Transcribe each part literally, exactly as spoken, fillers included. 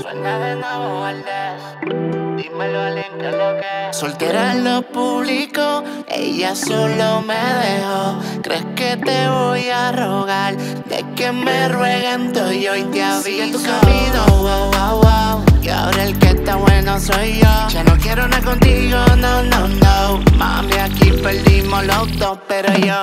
Suena de nuevo Valdez, dímelo al lo que. Soltera en lo público, ella solo me dejó. ¿Crees que te voy a rogar? De que me rueguen tú y hoy te aviso. Sigue tu camino, wow, wow, wow. Y ahora el que está bueno soy yo. Ya no quiero nada contigo, no, no, no. Mami, aquí perdimos los dos, pero yo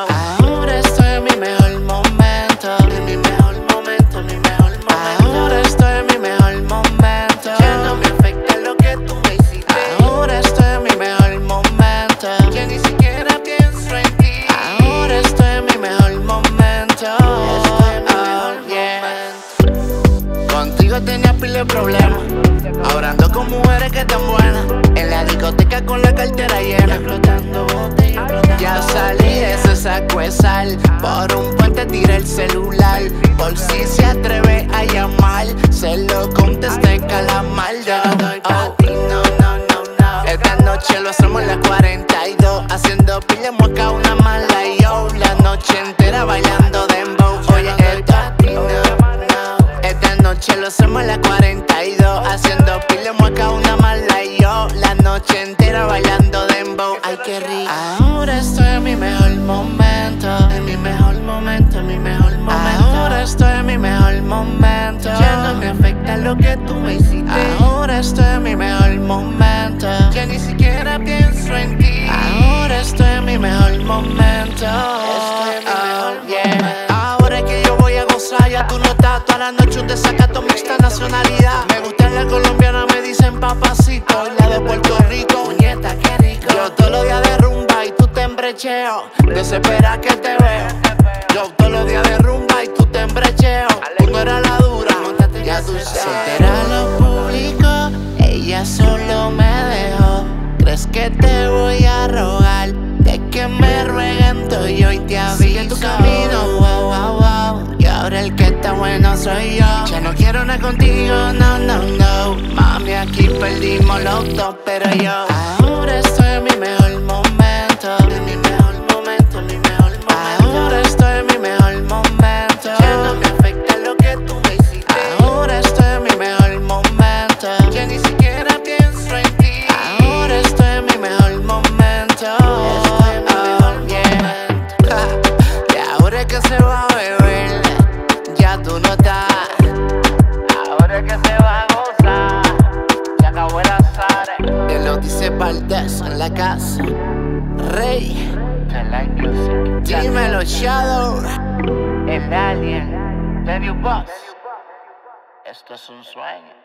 ahora estoy en mi mejor momento. En mi mejor momento, mi mejor momento. Ahora estoy en mi mejor momento. Ya no me afecta lo que tú me hiciste. Ahora estoy en mi mejor momento. Ya ni siquiera pienso en ti. Ahora estoy en mi mejor momento. Estoy en mi mejor momento. Contigo tenía pila de problemas. Ahora ando con mujeres que están buenas. En la discoteca con la cartera llena. Flotando botella, flotando. Ya salí de ese saco de sal. Por un puente tiré el celular. Por si se atreve a llamar, se lo contesté calamar. Yo no doy pa' ti, no, no, no, no. Esta noche lo hacemos en la cuarenta y dos. Haciendo pile mueca, una mala y yo. La noche entera bailando dembow. Oye, esta noche lo hacemos la cuarenta y dos. Haciendo pile mueca, una mala y yo. La noche entera bailando dembow. Ay, qué rico. Ahora estoy en mi mejor momento. En mi mejor momento, en mi mejor momento. Ahora estoy en mi mejor momento. Ya no me afecta lo que tú me hiciste. Ahora estoy en mi mejor momento. Ya ni siquiera pienso en ti. Ahora estoy en mi mejor momento. Estoy en mi mejor momento. Ya tú no estás, toda la noche un desacato, mixta nacionalidad. Me gusta la colombiana, me dicen papacito. La de Puerto Rico, puñeta, qué rico. Yo todos los días de rumba y tú te embrecheo. Desespera que te veo. Yo todos los días de rumba y tú te embrecheo. Tú no eras la dura, ya tú sabes. Soltera lo público, ella solo me dejó. ¿Crees que te voy a rogar? De que me rueguen tú y hoy te aviso. Sigue tu camino, wow, wow, wow. Y ahora el que está bueno soy yo. Ya no quiero nada contigo, no, no, no. Mami, aquí perdimos los dos, pero yo ahora estoy en mi mejor momento. En mi mejor momento, en mi mejor momento. Ahora estoy en mi mejor momento. Ya no me afecta lo que tú me hiciste. Ahora estoy en mi mejor momento. Ya ni siquiera pienso en ti. Ahora estoy en mi mejor momento. Estoy en mi mejor momento. Y ahora es que se va a beber. Tú no estás, ahora es que se va a gozar. Se acabó el azar. Te lo dice Valdez en la casa. Rey, dímelo Shadow, el alien, The New Boss. Esto es un sueño.